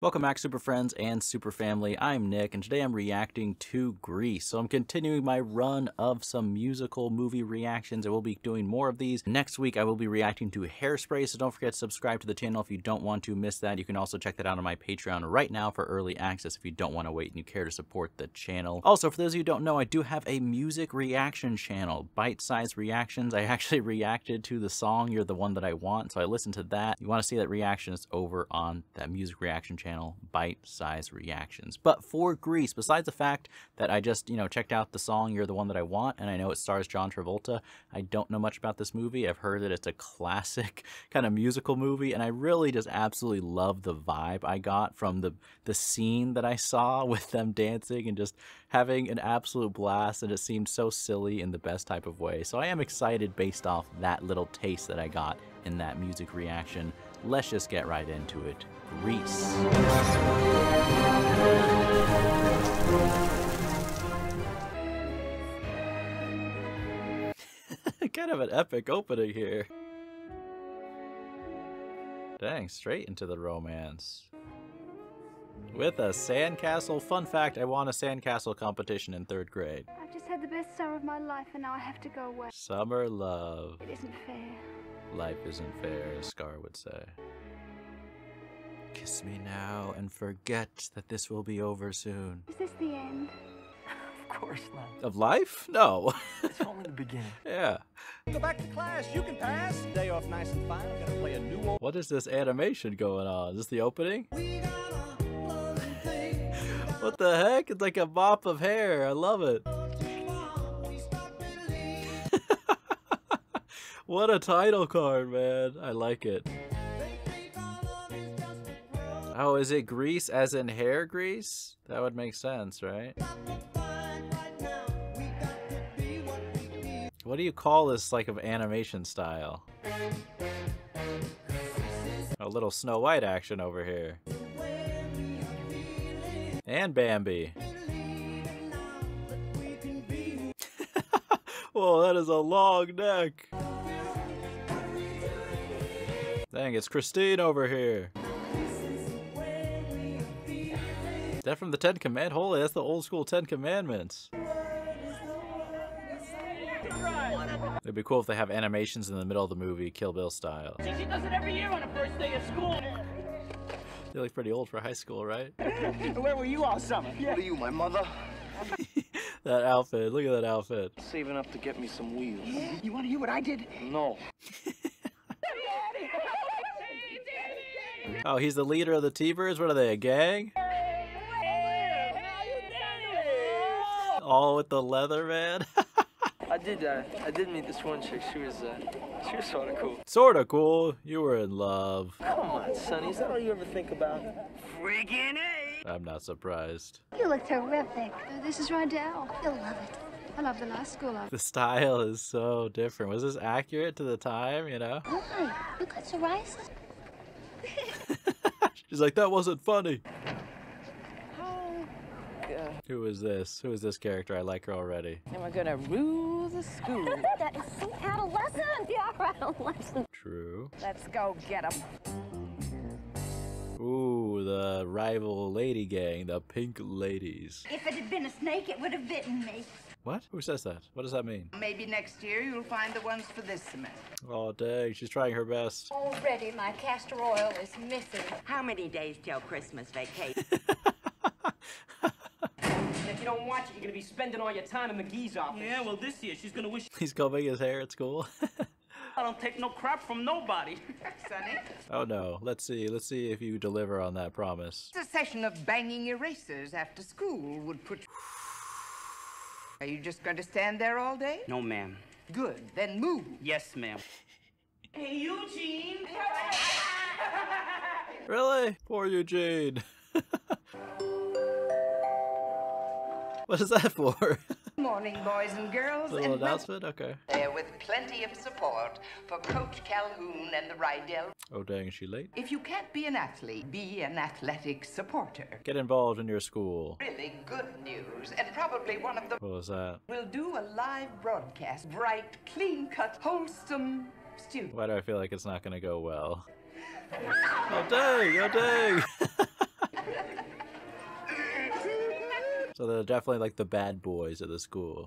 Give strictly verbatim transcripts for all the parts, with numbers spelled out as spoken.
Welcome back, Super Friends and Super Family. I'm Nick, and today I'm reacting to Grease. So I'm continuing my run of some musical movie reactions. I will be doing more of these. Next week, I will be reacting to Hairspray, so don't forget to subscribe to the channel if you don't want to miss that. You can also check that out on my Patreon right now for early access if you don't want to wait and you care to support the channel. Also, for those of you who don't know, I do have a music reaction channel, bite-sized reactions. I actually reacted to the song You're the One That I Want, so I listened to that. You want to see that reaction, it's over on that music reaction channel. Channel bite-sized reactions. But for Grease, besides the fact that I just, you know, checked out the song You're the One That I Want, and I know it stars John Travolta, I don't know much about this movie. I've heard that it's a classic kind of musical movie, and I really just absolutely love the vibe I got from the the scene that I saw with them dancing and just having an absolute blast, and it seemed so silly in the best type of way. So I am excited based off that little taste that I got in that music reaction. Let's just get right into it. Grease. Kind of an epic opening here. Dang, straight into the romance. With a sandcastle. Fun fact, I won a sandcastle competition in third grade. I've just had the best summer of my life and now I have to go away. Summer love. It isn't fair. Life isn't fair, as Scar would say. Kiss me now and forget that this will be over soon. Is this the end? Of course not. Of life? No. It's only the beginning. Yeah. Go back to class. You can pass. Day off nice and fine. I'm gonna play a new old. What is this animation going on? Is this the opening? We got a lovely thing. What the heck? It's like a mop of hair. I love it. What a title card, man. I like it. Oh, is it grease as in hair grease? That would make sense, right? What do you call this like of animation style? A little Snow White action over here. And Bambi. Whoa, that is a long neck. Dang, it's Christine over here. Is that from the Ten Commandments? Holy, that's the old school Ten Commandments. It'd be cool if they have animations in the middle of the movie, Kill Bill style. She does it every year on the first day of school. They look pretty old for high school, right? Where were you all summer? Yeah. What are you, my mother? That outfit, look at that outfit. Saving up to get me some wheels. Yeah. You want to hear what I did? No. Oh, he's the leader of the T-Birds? What are they, a gang? All with the leather, man. I did, uh, I did meet this one chick. She was, uh, she was sort of cool. Sort of cool? You were in love. Come on, Sonny. Is that all you ever think about? Friggin' A! I'm not surprised. You look terrific. This is Rydell. You'll love it. I love the last school life. The style is so different. Was this accurate to the time, you know? Why? You got psoriasis? She's like, that wasn't funny. Oh, God. Who is this? Who is this character? I like her already. And we're gonna rule the school. That is so adolescent. Yeah, adolescent. True. Let's go get him. Ooh, the rival lady gang, the pink ladies. If it had been a snake, it would have bitten me. What? Who says that? What does that mean? Maybe next year you'll find the ones for this semester. Oh, dang. She's trying her best. Already my castor oil is missing. How many days till Christmas vacation? If you don't watch it, you're going to be spending all your time in McGee's office. Yeah, well, this year she's going to wish... He's combing his hair at school. I don't take no crap from nobody. Sonny? Oh, no. Let's see. Let's see if you deliver on that promise. A session of banging erasers after school would put... Are you just going to stand there all day? No, ma'am. Good. Then move. Yes, ma'am. Hey, Eugene. Really? Poor Eugene. What is that for? Morning, boys and girls. A little and announcement? Okay. There with plenty of support for Coach Calhoun and the Rydell. Oh, dang, is she late? If you can't be an athlete, be an athletic supporter. Get involved in your school. Really good news, and probably one of the... What was that? We'll do a live broadcast. Bright, clean-cut, wholesome student. Why do I feel like it's not going to go well? Oh, dang! Oh, dang! So they're definitely like the bad boys of the school.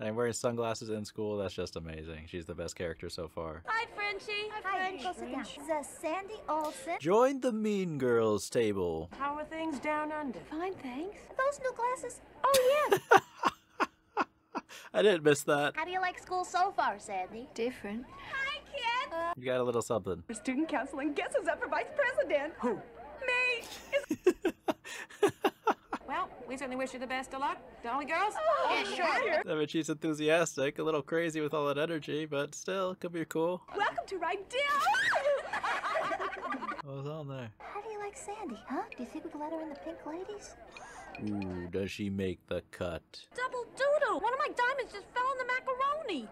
And wearing sunglasses in school, that's just amazing. She's the best character so far. Hi, Frenchie. Hi, Frenchie. The Sandy Olsen. Join the Mean Girls table. How are things down under? Fine, thanks. Are those new glasses? Oh, yeah. I didn't miss that. How do you like school so far, Sandy? Different. Hi, kids. Uh, you got a little something. For student counseling, guess who's up for vice president? Who? Me. Well, we certainly wish you the best of luck, don't we, girls? Oh, yeah, sure. I mean, she's enthusiastic, a little crazy with all that energy, but still, could be cool. Welcome to Rydell. What was on there? How do you like Sandy, huh? Do you think we can let her in the Pink Ladies? Ooh, does she make the cut? Double doodle! One of my diamonds just fell in the macaroni!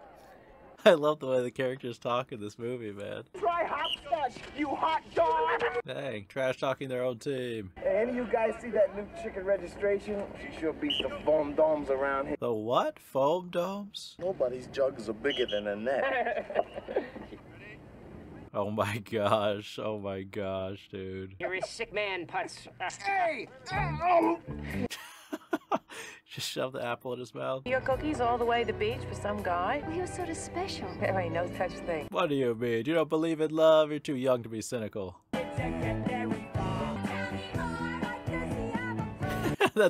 I love the way the characters talk in this movie, man. Try hopscotch, you hot dog! Dang, trash talking their own team. Hey, any of you guys see that new chicken registration? She sure beats the foam domes around here. The what? Foam domes? Nobody's jugs are bigger than a net. Oh my gosh, oh my gosh, dude. You're a sick man, Putz. Hey! Just shoved the apple in his mouth. Your cookies all the way to the beach for some guy? Well, he was sort of special. There ain't no such thing. What do you mean? You don't believe in love? You're too young to be cynical. That's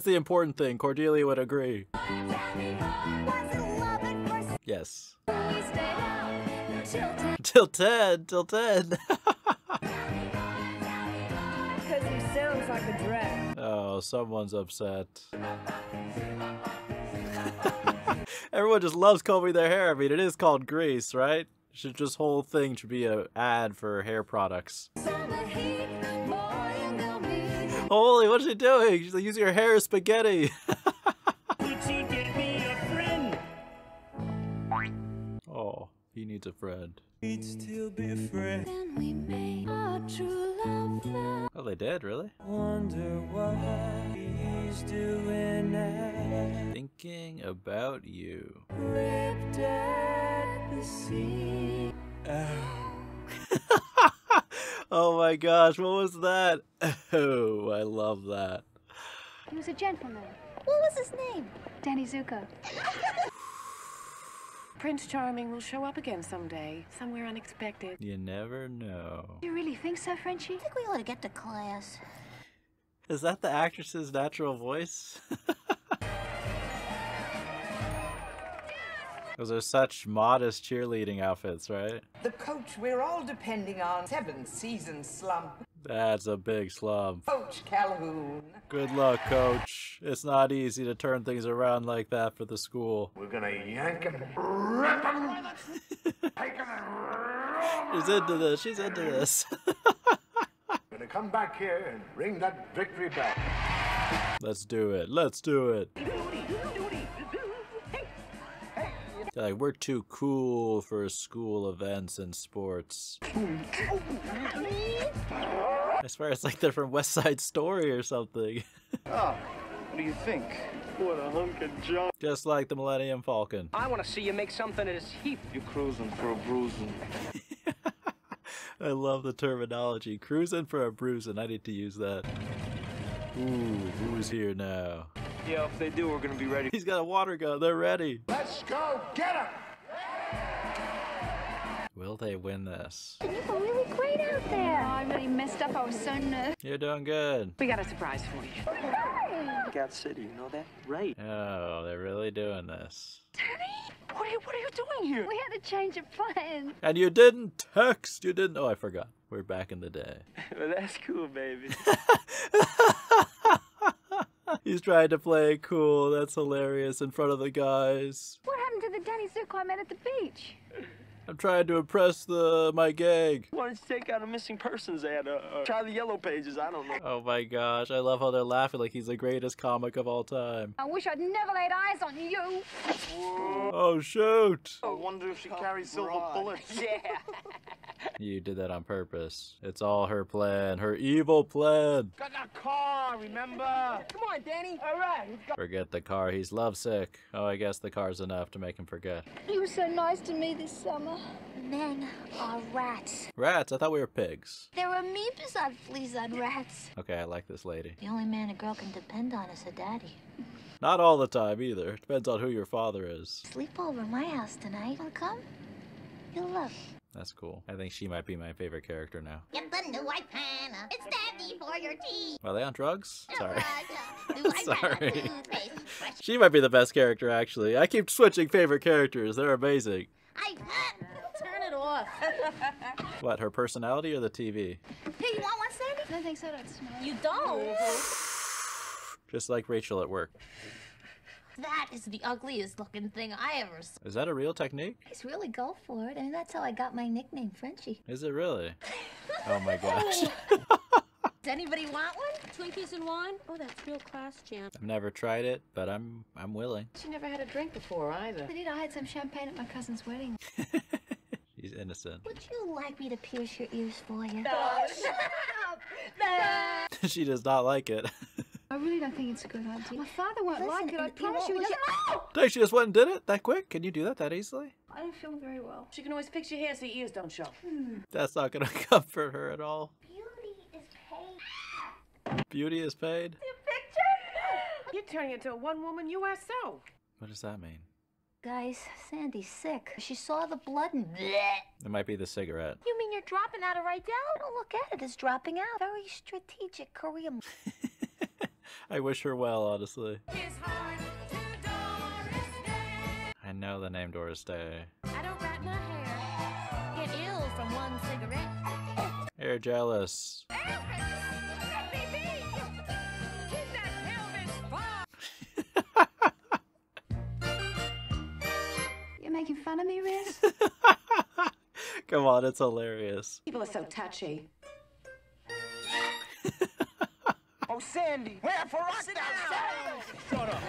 the important thing. Cordelia would agree. Yes. Till ten. Till ten. Because he sounds like a dread. Oh, someone's upset. Everyone just loves combing their hair. I mean, it is called Grease, right? Should just whole thing should be an ad for hair products. Holy, what's she doing? She's like, use your hair as spaghetti. Oh, he needs a friend. We'd still be friends. Oh, they did, really? Wonder why he's doing that. Thinking about you. Ripped at the sea. Oh. Oh my gosh, what was that? Oh, I love that. He was a gentleman. What was his name? Danny Zuko. Prince Charming will show up again someday, somewhere unexpected. You never know. You really think so, Frenchie? I think we ought to get to class. Is that the actress's natural voice? Those are such modest cheerleading outfits, right? The coach we're all depending on. Seven season slump. That's a big slump. Coach Calhoun. Good luck, Coach. It's not easy to turn things around like that for the school. We're gonna yank him, rip him, take him and roll. She's into this. She's into this. Gonna come back here and ring that victory bell. Let's do it. Let's do it. Like, we're too cool for school events and sports. I swear it's like they're from West Side Story or something. Ah, what do you think? What a hunk of junk. Just like the Millennium Falcon. I want to see you make something of this heap. You're cruising for a bruising. I love the terminology. Cruising for a bruising. I need to use that. Ooh, who's here now? Yeah, if they do, we're gonna be ready. He's got a water gun. They're ready. Let's go get him! Will they win this? Things are really great out there. Oh, I really messed up. I was so nervous. You're doing good. We got a surprise for you. Got City, you know that, right? Oh, they're really doing this. Danny, what are you, what are you doing here? We had to change of plans. And you didn't text. You didn't. Oh, I forgot. We're back in the day. Well, that's cool, baby. He's trying to play cool, that's hilarious, in front of the guys. What happened to the Danny Zuko I met at the beach? I'm trying to impress the my gang. Why don't you take out a missing persons ad, uh, uh, try the yellow pages, I don't know. Oh my gosh, I love how they're laughing like he's the greatest comic of all time. I wish I'd never laid eyes on you. Whoa. Oh shoot. I wonder if she carries silver bullets. Yeah. You did that on purpose. It's all her plan, her evil plan. Got that car, remember? Come on, Danny. All right. Forget the car. He's lovesick. Oh, I guess the car's enough to make him forget. He was so nice to me this summer. men are rats. Rats? I thought we were pigs. There are amoebas on fleas on rats. Okay, I like this lady. The only man a girl can depend on is her daddy. Not all the time either. Depends on who your father is. Sleep over my house tonight. You'll come? You'll love. That's cool. I think she might be my favorite character now. Get the new white panna. It's dandy for your tea. Are they on drugs? Sorry. Sorry. She might be the best character, actually. I keep switching favorite characters. They're amazing. I turn it off. What, her personality or the T V? Hey, you want one, Sandy? No, thanks. I don't smell. You don't? Just like Rachel at work. That is the ugliest looking thing I ever saw. Is that a real technique? He's really go for it, and that's how I got my nickname, Frenchie. Is it really? Oh my gosh. Does anybody want one? Twinkies and wine? Oh, that's real class, Jan. I've never tried it, but I'm I'm willing. She never had a drink before either. Benita, I had some champagne at my cousin's wedding. She's innocent. Would you like me to pierce your ears for you? No, shut up! No. She does not like it. I really don't think it's a good idea. My father won't Listen, like it. I promise you. Dang, she just went and did it that quick? Can you do that that easily? I don't feel very well. She can always fix your hair so your ears don't show. Hmm. That's not going to comfort her at all. Beauty is paid. Beauty is paid? Your picture? You're turning into a one-woman U S O. What does that mean? Guys, Sandy's sick. She saw the blood and bleh. It might be the cigarette. You mean you're dropping out of Rydell? Don't look at it. It's dropping out. Very strategic career. I wish her well, honestly. His heart to Doris Day. I know the name Doris Day. I don't wrap my hair. Get ill from one cigarette. Air jealous. Elvis, let me be. Keep that Elvis far. You're making fun of me, Riz? Come on, it's hilarious. People are so touchy. Oh, Sandy, where for us now? Shut up.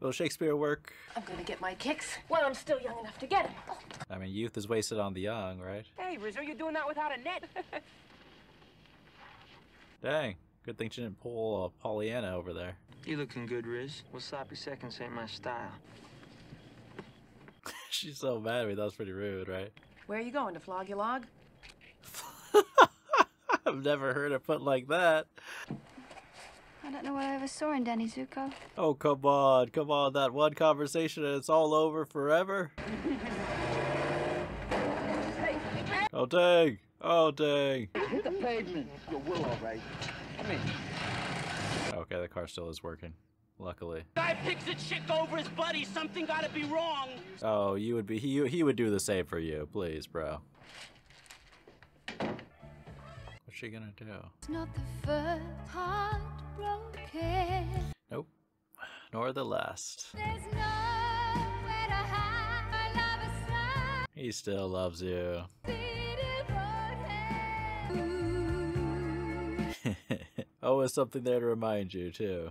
Will Shakespeare work? I'm gonna get my kicks when I'm still young enough to get them. I mean, youth is wasted on the young, right? Hey, Rizzo, you're doing that without a net. Dang, good thing she didn't pull a Pollyanna over there. You looking good, Riz. Well, sloppy seconds ain't my style. She's so mad at me. That was pretty rude, right? Where are you going to flog your log? I've never heard it put like that. I don't know what I ever saw in Danny Zuko. Oh, come on, come on, that one conversation and it's all over forever? Oh, dang, oh, dang. Hit the pavement, you will, all right. Come in. Okay, the car still is working, luckily. Guy picks a chick over his buddy, something gotta be wrong. Oh, you would be, he, he would do the same for you, please, bro. What's she gonna do? It's not the first heartbroken. Nope. Nor the last. There's nowhere to hide my love aside. He still loves you. Always something there to remind you too.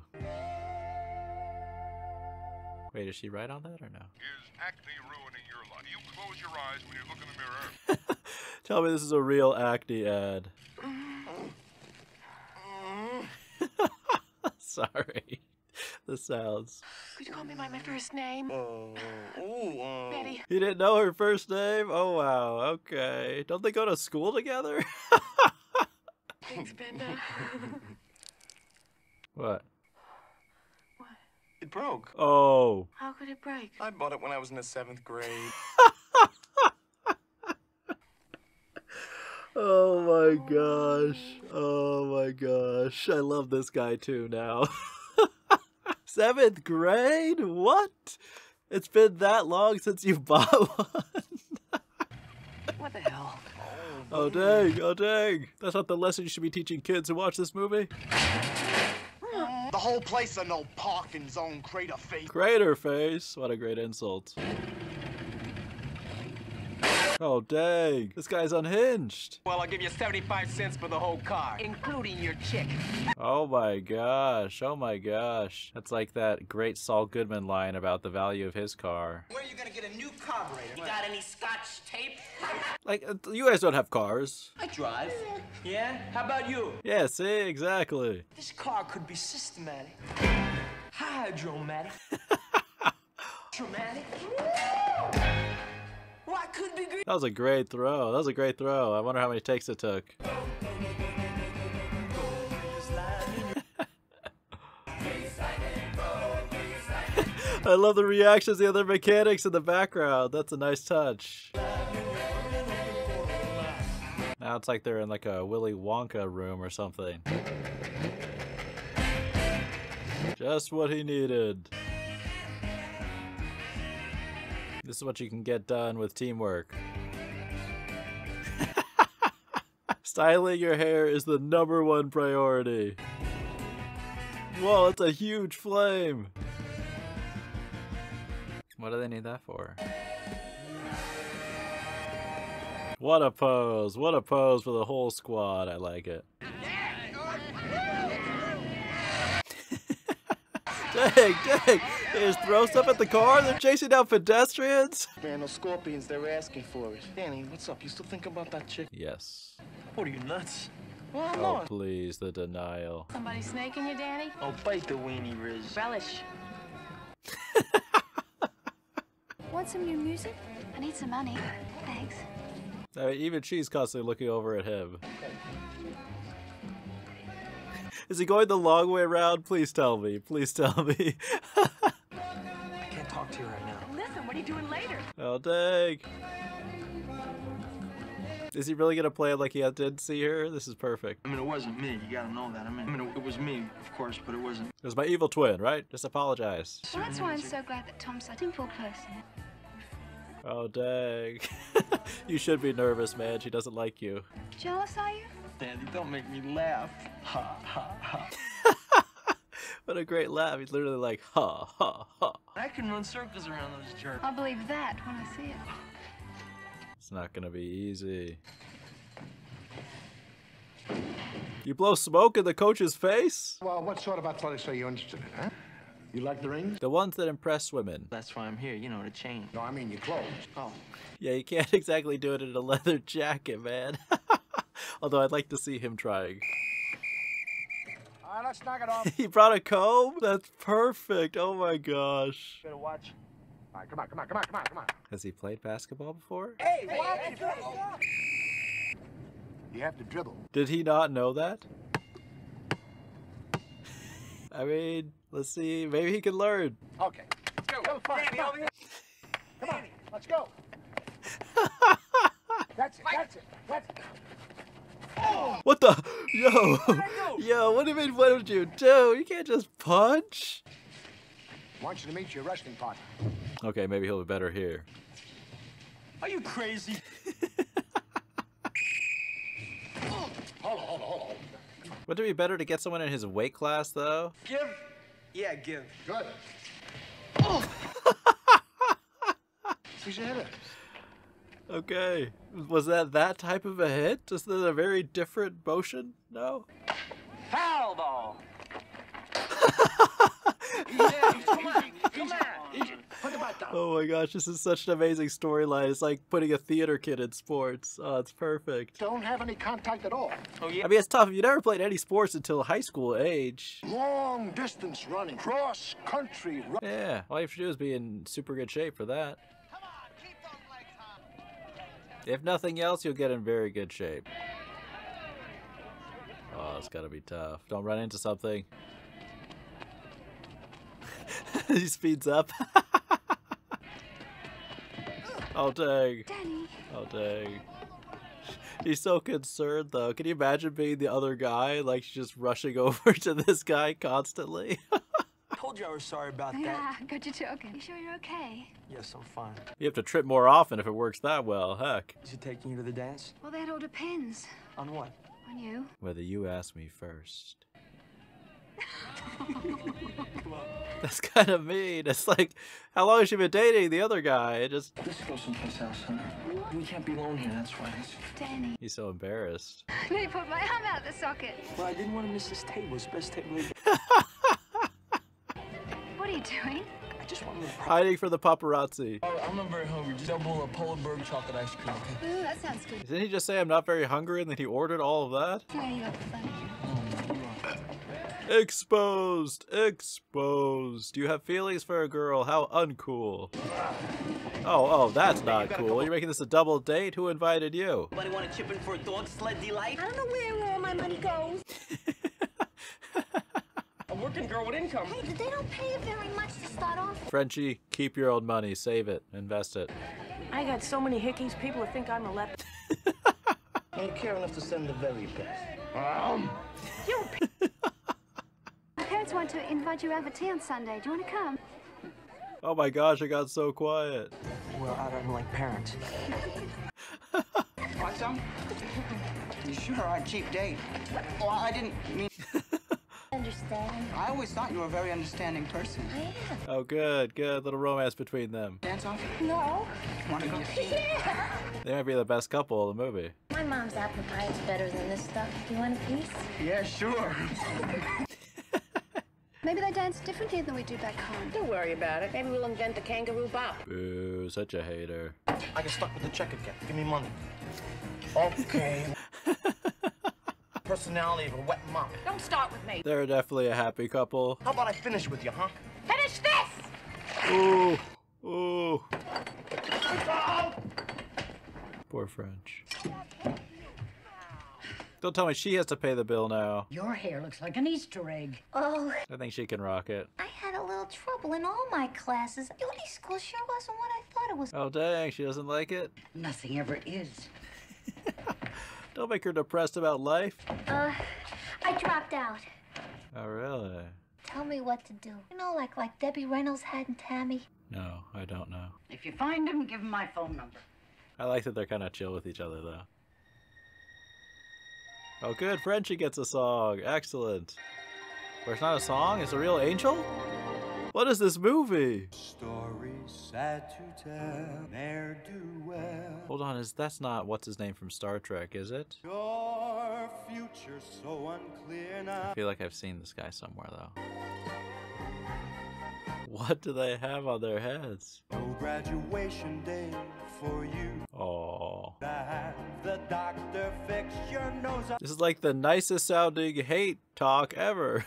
Wait, is she right on that or no? Is acne ruining your life? You close your eyes when you look in the mirror. Tell me this is a real acne ad. Sorry. The sounds. Could you call me by my first name? Oh, oh, oh. Betty. You didn't know her first name? Oh, wow. Okay. Don't they go to school together? Thanks, Benda. What? It broke. Oh. How could it break? I bought it when I was in the seventh grade. Oh my gosh. Oh my gosh. I love this guy too now. Seventh grade? What? It's been that long since you bought one. What the hell? Oh dang, oh dang. That's not the lesson you should be teaching kids who watch this movie. The whole place a no parking zone, crater face. Crater face? What a great insult. Oh, dang. This guy's unhinged. Well, I'll give you seventy-five cents for the whole car, including your chick. Oh my gosh. Oh my gosh. That's like that great Saul Goodman line about the value of his car. Where are you gonna get a new carburetor? You got any scotch tape? Like, you guys don't have cars. I drive. Yeah? How about you? Yeah, see? Exactly. This car could be systematic. Hydromatic. Traumatic. Woo! Rock could be Grease. That was a great throw. That was a great throw. I wonder how many takes it took. I love the reactions of the other mechanics in the background. That's a nice touch. Now it's like they're in like a Willy Wonka room or something. Just what he needed. This is what you can get done with teamwork. Styling your hair is the number one priority. Whoa, it's a huge flame. What do they need that for? What a pose. What a pose for the whole squad. I like it. Dang, dang. They just throw stuff at the car? They're chasing down pedestrians? Man, those scorpions, they're asking for it. Danny, what's up? You still think about that chick? Yes. What are you, nuts? Well, oh, on. Please, the denial. Somebody snaking you, Danny? Oh, bite the weenie, Riz. Relish. Want some new music? I need some money. Thanks. I mean, even she's constantly looking over at him. Is he going the long way around? Please tell me. Please tell me. I can't talk to you right now. Listen, what are you doing later? Oh, dang. Is he really going to play it like he did see her? This is perfect. I mean, it wasn't me. You got to know that. I mean, I mean, it was me, of course, but it wasn't. It was my evil twin, right? Just apologize. Well, that's why I'm so glad that Tom's such a simple person. Oh, dang. You should be nervous, man. She doesn't like you. Jealous, are you? Danny, don't make me laugh. Ha, ha, ha. What a great laugh. He's literally like, ha, ha, ha. I can run circles around those jerks. I'll believe that when I see it. It's not gonna be easy. You blow smoke in the coach's face? Well, what sort of athletics are you interested in, huh? You like the rings? The ones that impress women. That's why I'm here, you know, to change. No, I mean your clothes. Oh. Yeah, you can't exactly do it in a leather jacket, man. Although I'd like to see him trying. All right, let's knock it off. He brought a comb? That's perfect. Oh my gosh. Better watch. All right, come on, come on, come on, come on, come on. Has he played basketball before? Hey, hey, watch hey, hey, you have to dribble. Did he not know that? I mean, let's see. Maybe he can learn. Okay. Let's go. Come on, Danny, over here. Come on, let's go. That's it. That's it. That's it. Oh. What the? Yo. What Yo, what do you mean, what did you do? You can't just punch. I want you to meet your wrestling partner. Okay, maybe he'll be better here. Are you crazy? Oh. Hold on, hold on, hold on. Wouldn't it be better to get someone in his weight class, though? Give. Yeah, give. Good. Oh. Who's your hitter? Okay. Was that that type of a hit? Just a very different motion? No? Foul ball! Yeah, come on, come on. Oh my gosh, this is such an amazing storyline. It's like putting a theater kid in sports. Oh, it's perfect. Don't have any contact at all. Oh, yeah. I mean, it's tough. You never played any sports until high school age. Long distance running, cross country running. Yeah, all you have to do is be in super good shape for that. Come on, keep those legs hot. If nothing else, you'll get in very good shape. Oh, it's gotta be tough. Don't run into something. He speeds up. Oh dang. Danny. Oh dang. He's so concerned though. Can you imagine being the other guy? Like just rushing over to this guy constantly. Told you I was sorry about that. Yeah, got you joking. You sure you're okay? Yes, I'm fine. You have to trip more often if it works that well, heck. Is he taking you to the dance? Well, that all depends. On what? On you. Whether you ask me first. That's kind of mean. It's like, how long has she been dating the other guy? It just. Let's go someplace else, huh? We can't be alone here. That's why. Danny. He's so embarrassed. I nearly pulled my arm out of the socket. Well, I didn't want to miss this table. It's best table. What are you doing? I just want to. Hiding from the paparazzi. Oh, I'm not very hungry. Just double a Polenberg chocolate ice cream. Okay? Ooh, that sounds good. Didn't he just say I'm not very hungry and that he ordered all of that? Yeah, you got the funny. Exposed! Exposed! You have feelings for a girl, how uncool. Oh, oh, that's not cool. You're making this a double date? Who invited you? Anybody want to chip in for a dog sled delight? I don't know where all my money goes. A working girl with income. Hey, but they don't pay very much to start off. Frenchie, keep your own money. Save it. Invest it. I got so many hickeys, people think I'm a leper. I don't care enough to send the very best. Um. My parents want to invite you out for tea on Sunday. Do you want to come? Oh my gosh, I got so quiet. Well, I don't like parents. Want some? You sure are a cheap date. Well, I didn't mean... Understand. I always thought you were a very understanding person. I am. Oh, good, good. Little romance between them. Dance off? No. Want to go? Yeah. They might be the best couple in the movie. My mom's apple pie is better than this stuff. Do you want a piece? Yeah, sure. Maybe they dance differently than we do back home. Don't worry about it. Maybe we'll invent the kangaroo bop. Ooh, such a hater. I get stuck with the check again. Give me money. Okay. Personality of a wet mop. Don't start with me. They're definitely a happy couple. How about I finish with you, huh? Finish this! Ooh. Ooh. Oh! Poor French. Don't tell me she has to pay the bill now. Your hair looks like an Easter egg. Oh. I think she can rock it. I had a little trouble in all my classes. Beauty school sure wasn't what I thought it was. Oh, dang. She doesn't like it? Nothing ever is. Don't make her depressed about life. Uh, I dropped out. Oh, really? Tell me what to do. You know, like like Debbie Reynolds had in Tammy? No, I don't know. If you find him, give him my phone number. I like that they're kind of chill with each other, though. Oh good, Frenchie gets a song. Excellent. But it's not a song, it's a real angel? What is this movie? Story sad to tell, ne'er do well. Hold on, is that's not what's his name from Star Trek, is it? Your future so unclear now. I feel like I've seen this guy somewhere though. What do they have on their heads? No graduation day for you. Oh. The doctor fixed your nose. This is like the nicest sounding hate talk ever.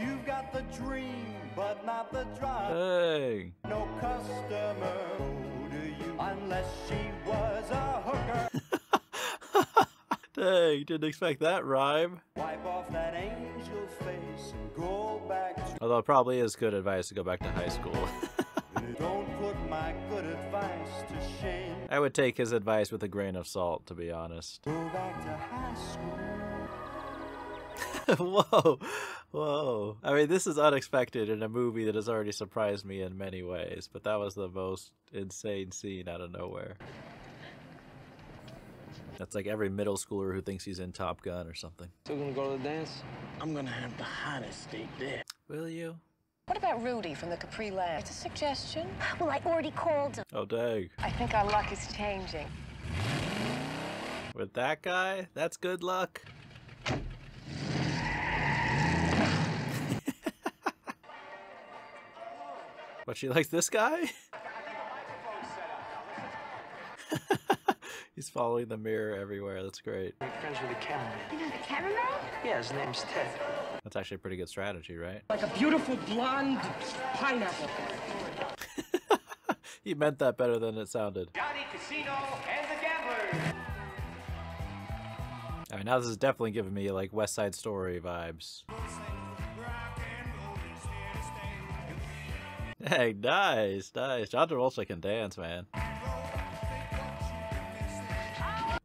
You've got the dream, but not the drive. Dang. No customer to you unless she was a hooker. Dang, didn't expect that rhyme. Wipe off that angel face and go back to... Although it probably is good advice to go back to high school. Don't put my good advice to shame. I would take his advice with a grain of salt, to be honest. Go back to high school. Whoa. Whoa. I mean, this is unexpected in a movie that has already surprised me in many ways, but that was the most insane scene out of nowhere. That's like every middle schooler who thinks he's in Top Gun or something. Still gonna go to the dance? I'm gonna have the hottest date there. Will you? What about Rudy from the Capri Lab? It's a suggestion. Well, I already called him. Oh, dang. I think our luck is changing. With that guy? That's good luck? But she likes this guy? He's following the mirror everywhere. That's great. We're friends with the cameraman. You know the cameraman? Yeah, his name's Ted. That's actually a pretty good strategy, right? Like a beautiful blonde pineapple. He meant that better than it sounded. Johnny Casino and the Gamblers. All right, now this is definitely giving me like West Side Story vibes. Hey, nice, nice. John Travolta can dance, man.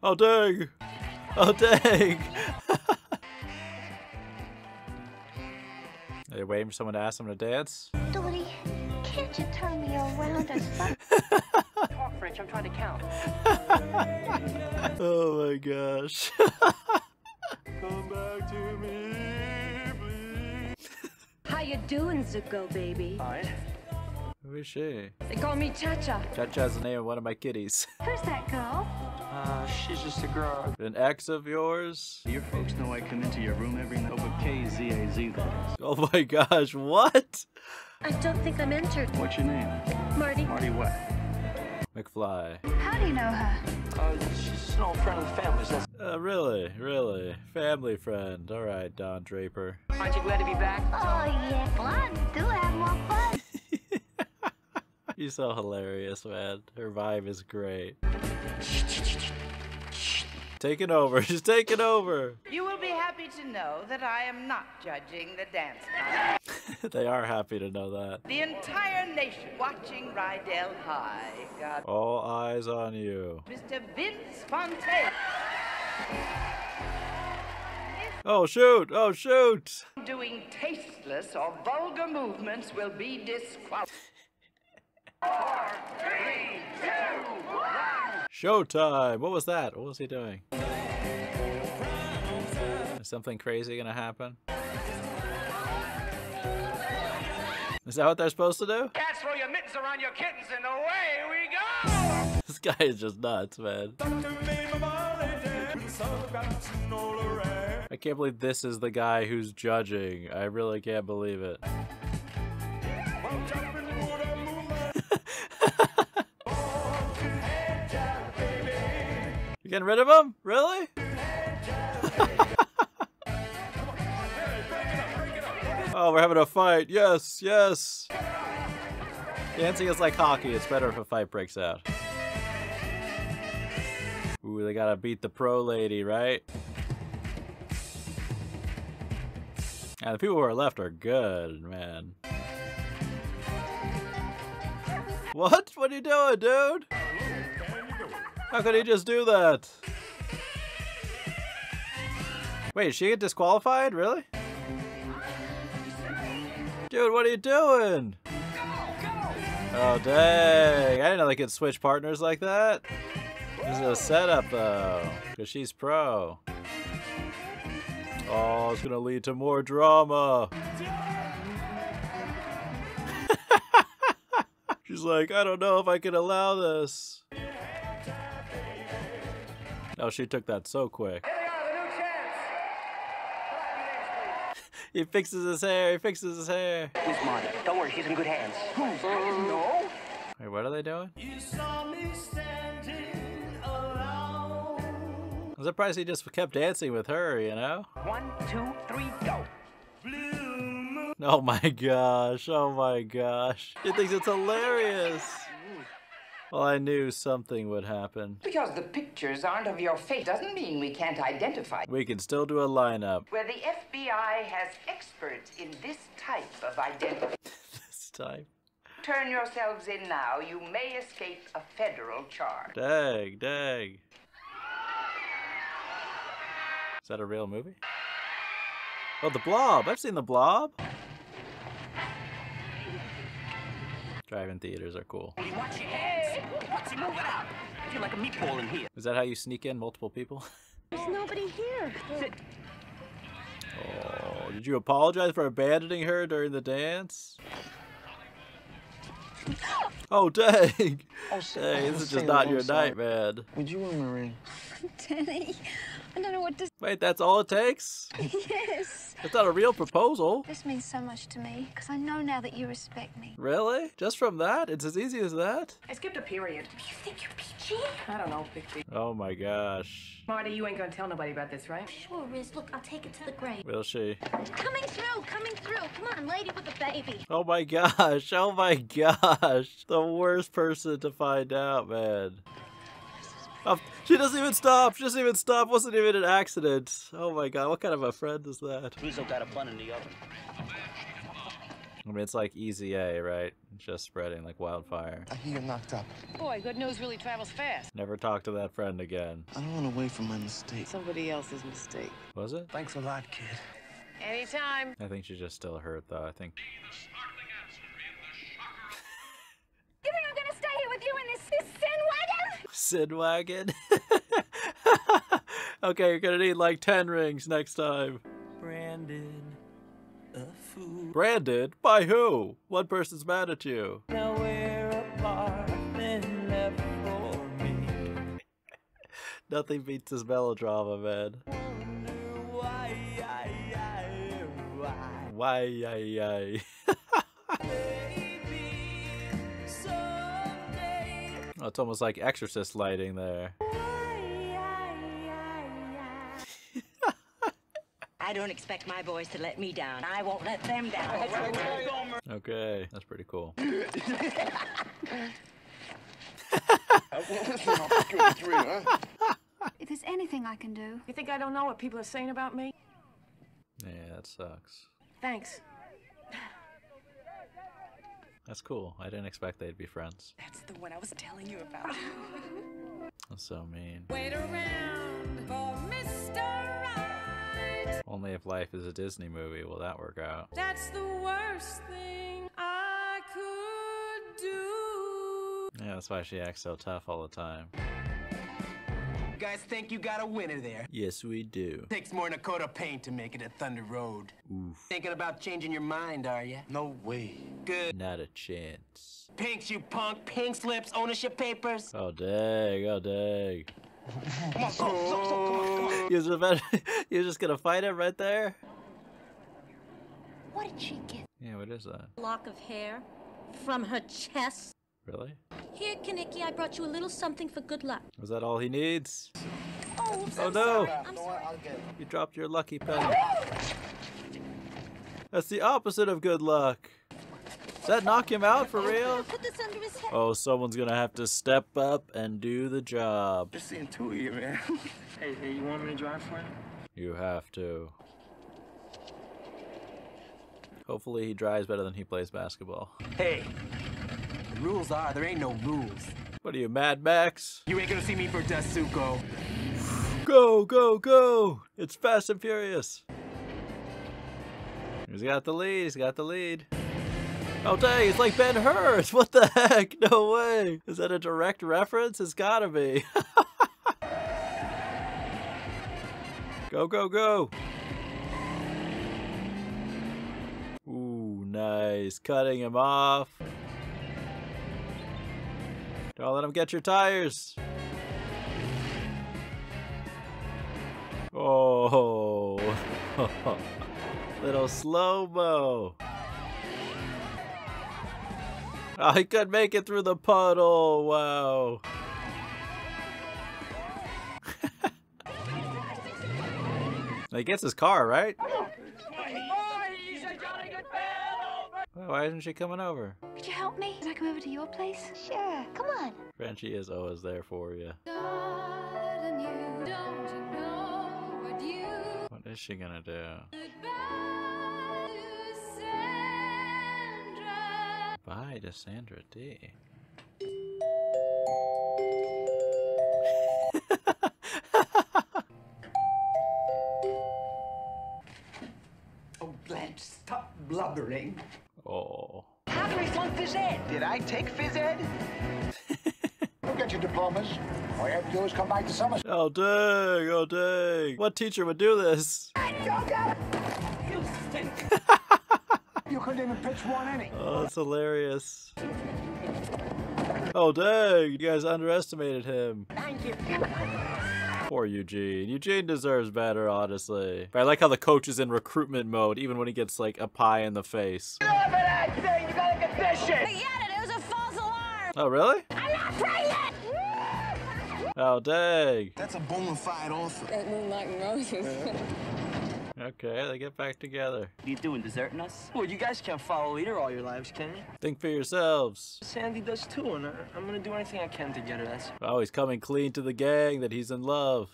Oh dang! Oh dang! Are you waiting for someone to ask them to dance? Doody, can't you turn me around or something? Talk French, I'm trying to count. Oh my gosh. Come back to me, please. How you doing, Zuko baby? Fine. Who is she? They call me Cha-Cha. Cha-Cha's the name of one of my kitties. Who's that girl? Uh, she's just a girl. An ex of yours? Your folks know I come into your room every night. Oh, but K Z A Z. Oh my gosh, what? I don't think I'm entered. What's your name? Marty. Marty what? McFly. How do you know her? Uh, she's an old friend of the family's. Uh, really? Really? Family friend. All right, Don Draper. Aren't you glad to be back? Oh, yeah. Blondes do have more fun. She's so hilarious, man. Her vibe is great. Take it over. Just take it over. You will be happy to know that I am not judging the dance contest. They are happy to know that. The entire nation watching Rydell High. God. All eyes on you. Mister Vince Fontaine. Oh, shoot. Oh, shoot. Doing tasteless or vulgar movements will be disqualified. Four, three, two, one. Showtime. What was that? What was he doing? Is something crazy gonna happen? Is that what they're supposed to do? Cats, throw your mittens around your kittens and away we go! This guy is just nuts, man. I can't believe this is the guy who's judging. I really can't believe it. Getting rid of him? Really? Oh, we're having a fight. Yes, yes. Dancing is like hockey. It's better if a fight breaks out. Ooh, they gotta beat the pro lady, right? Yeah, the people who are left are good, man. What? What are you doing, dude? How could he just do that? Wait, she get disqualified? Really? Dude, what are you doing? Oh, dang. I didn't know they could switch partners like that. This is a setup, though, because she's pro. Oh, it's going to lead to more drama. She's like, I don't know if I can allow this. Oh, she took that so quick. Here we are, the new champs. He fixes his hair, he fixes his hair. Who's mine? Don't worry, he's in good hands. Who's mine? No. Wait, what are they doing? You saw me standing alone. I'm surprised he just kept dancing with her, you know? One, two, three, go. Blue moon. Oh my gosh, oh my gosh. He thinks it's hilarious. Well, I knew something would happen. Because the pictures aren't of your face doesn't mean we can't identify. We can still do a lineup. Where the F B I has experts in this type of identity. This type. Turn yourselves in now. You may escape a federal charge. Dang, dang. Is that a real movie? Oh, The Blob. I've seen The Blob. Drive-in theaters are cool. Watch your hands. Watch you move it up. I feel like a meatball in here. Is that how you sneak in multiple people? There's nobody here. Sit. Oh, did you apologize for abandoning her during the dance? Oh, dang. Oh, shit. Hey, this is just not your night, man. Would you want Marie? Danny, I don't know what to... Wait, that's all it takes? Yes. It's not a real proposal. This means so much to me, because I know now that you respect me. Really? Just from that? It's as easy as that? I skipped a period. You think you're peachy? I don't know, big deal. Oh my gosh. Marty, you ain't gonna tell nobody about this, right? Sure, Riz. Look, I'll take it to the grave. Will she? Coming through, coming through. Come on, lady with the baby. Oh my gosh, oh my gosh. The worst person to find out, man. Oh, she doesn't even stop. She doesn't even stop. Wasn't even an accident. Oh my god, what kind of a friend is that? Rizzo got a bun in the oven. I mean, it's like easy A, right? Just spreading like wildfire. I think I'm knocked up. Boy, good news really travels fast. Never talk to that friend again. I don't want to wait for my mistake. Somebody else's mistake. Was it? Thanks a lot, kid. Anytime. I think she's just still hurt, though. I think. Sin wagon. Okay, you're gonna need like ten rings next time. Branded a fool. Branded? By who? One person's mad at you. Now we're apart and left for me. Nothing beats this melodrama, man. Why, why, why, why. Oh, it's almost like Exorcist lighting there. I I don't expect my boys to let me down. I won't let them down. Okay, that's pretty cool. If there's anything I can do. You think I don't know what people are saying about me? Yeah, that sucks. Thanks. That's cool. I didn't expect they'd be friends. That's the one I was telling you about. That's so mean. Wait around for Mister Right. Only if life is a Disney movie will that work out. That's the worst thing I could do. Yeah, that's why she acts so tough all the time. You guys think you got a winner there? Yes, we do. Takes more than a coat of paint to make it a Thunder Road. Oof. Thinking about changing your mind, are you? No way. Good. Not a chance. Pinks, you punk. Pink slips, ownership papers. Oh, dang. Oh, dang. Come on, so, so, so, come on, come on. You're about, you're just gonna fight him right there? What did she get? Yeah, what is that? A lock of hair from her chest. Really? Here, Kaneki, I brought you a little something for good luck. Was that all he needs? Oh, oh no! I'm sorry. You dropped your lucky penny. That's the opposite of good luck. Does that knock him out for real? Put this under his head. Oh, someone's gonna have to step up and do the job. Just seeing two of you, man. Hey, hey, you want me to drive for you? You have to. Hopefully he drives better than he plays basketball. Hey. Rules are, there ain't no rules. What are you, Mad Max? You ain't gonna see me for Death Zuko. Go, go, go! It's Fast and Furious. He's got the lead, he's got the lead. Oh dang, it's like Ben-Hur! What the heck? No way! Is that a direct reference? It's gotta be. Go, go, go! Ooh, nice. Cutting him off. Don't let him get your tires. Oh, little slow-mo. Oh, he could make it through the puddle. Wow. He gets his car, right? Why isn't she coming over? Could you help me? Can I come over to your place? Sure. Come on. Frenchie is always there for you. God and you, don't you know what, you what is she gonna do? Goodbye to Sandra. Bye to Sandra D. Oh, Blanche, stop blubbering. Oh. How do we fund phys ed? Did I take phys ed? Go get your diplomas. All you have to do is come back to summer. Oh dang, oh dang. What teacher would do this? I don't get it. You stink. You couldn't even pitch one inning. Oh, that's hilarious. Oh dang, you guys underestimated him. Thank you. Poor Eugene. Eugene deserves better, honestly. But I like how the coach is in recruitment mode, even when he gets like a pie in the face. You know what I say? You got a condition. Forget it. It was a false alarm. Oh, really? I'm not pregnant. Oh, dang. That's a bona fide offer. That moonlight and roses. Okay, they get back together. What are you doing, deserting us? Well, you guys can't follow either all your lives, can you? Think for yourselves. Sandy does too, and I, I'm gonna do anything I can to get her. That's... Oh, he's coming clean to the gang that he's in love.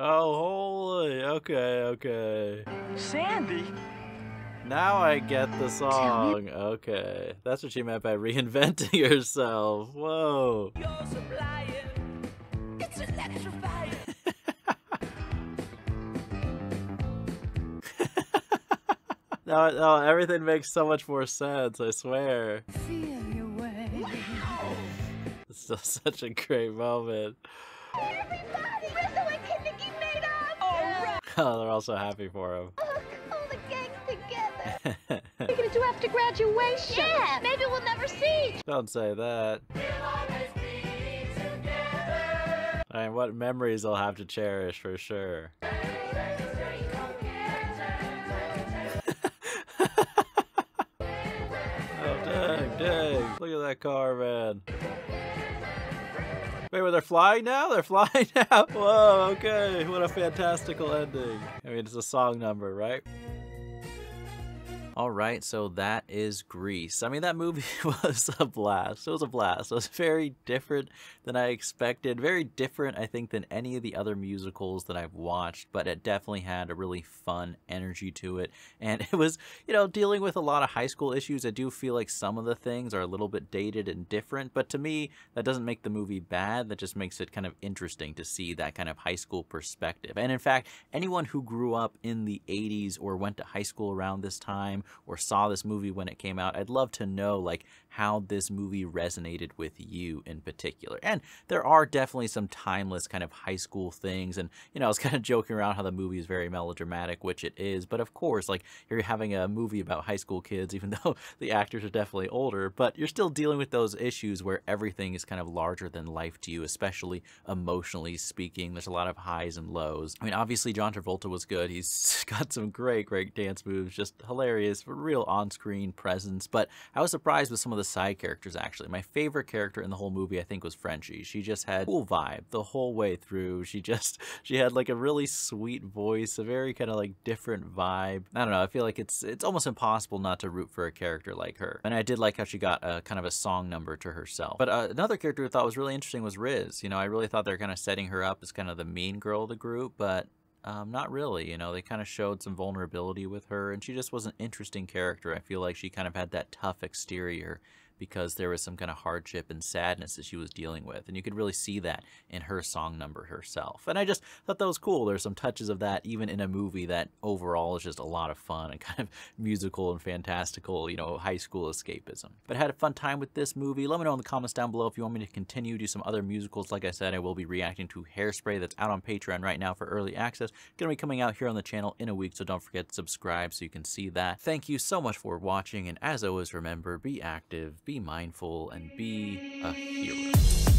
Oh, holy. Okay, okay. Sandy? Now I get the song. Okay. That's what she meant by reinventing herself. Whoa. You're sublime. It's electrifying. No, no, everything makes so much more sense, I swear. Feel your way. Wow. It's still such a great moment. Everybody, we're so Kaneki made up! Alright! Oh, they're all so happy for him. Look, all the gang's together. What are you gonna do after graduation? Yeah, maybe we'll never see! Don't say that. We'll always be together. I mean, what memories I'll have to cherish for sure. Look at that car, man. Wait, well, they're flying now? They're flying now? Whoa, okay. What a fantastical ending. I mean, it's a song number, right? All right, so that is Grease. I mean, that movie was a blast. It was a blast. It was very different than I expected. Very different, I think, than any of the other musicals that I've watched, but it definitely had a really fun energy to it. And it was, you know, dealing with a lot of high school issues. I do feel like some of the things are a little bit dated and different, but to me, that doesn't make the movie bad. That just makes it kind of interesting to see that kind of high school perspective. And in fact, anyone who grew up in the eighties or went to high school around this time, or saw this movie when it came out, I'd love to know like how this movie resonated with you in particular. And there are definitely some timeless kind of high school things. And, you know, I was kind of joking around how the movie is very melodramatic, which it is. But of course, like you're having a movie about high school kids, even though the actors are definitely older, but you're still dealing with those issues where everything is kind of larger than life to you, especially emotionally speaking. There's a lot of highs and lows. I mean, obviously, John Travolta was good. He's got some great, great dance moves, just hilarious. For real on-screen presence, but I was surprised with some of the side characters, actually. My favorite character in the whole movie, I think, was Frenchie. She just had a cool vibe the whole way through. She just, she had like a really sweet voice, a very kind of like different vibe. I don't know, I feel like it's it's almost impossible not to root for a character like her. And I did like how she got a kind of a song number to herself. But uh, another character I thought was really interesting was Riz. You know, I really thought they were kind of setting her up as kind of the mean girl of the group, but Um, not really, you know, they kind of showed some vulnerability with her, and she just was an interesting character. I feel like she kind of had that tough exterior because there was some kind of hardship and sadness that she was dealing with, and you could really see that in her song number herself. And I just thought that was cool. There's some touches of that even in a movie that overall is just a lot of fun and kind of musical and fantastical, you know, high school escapism. But I had a fun time with this movie. Let me know in the comments down below if you want me to continue to do some other musicals. Like I said, I will be reacting to Hairspray, that's out on Patreon right now for early access. Gonna be coming out here on the channel in a week, so don't forget to subscribe so you can see that. Thank you so much for watching, and as always, remember, be active, be mindful, and be a hero.